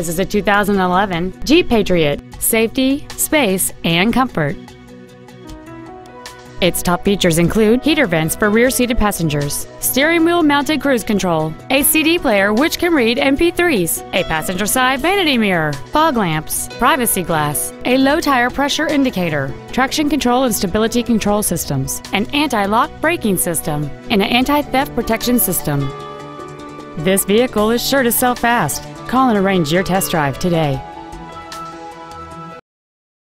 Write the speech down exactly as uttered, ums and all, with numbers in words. This is a two thousand eleven Jeep Patriot. Safety, space, and comfort. Its top features include heater vents for rear-seated passengers, steering wheel-mounted cruise control, a C D player which can read M P threes, a passenger-side vanity mirror, fog lamps, privacy glass, a low-tire pressure indicator, traction control and stability control systems, an anti-lock braking system, and an anti-theft protection system. This vehicle is sure to sell fast. Call and arrange your test drive today.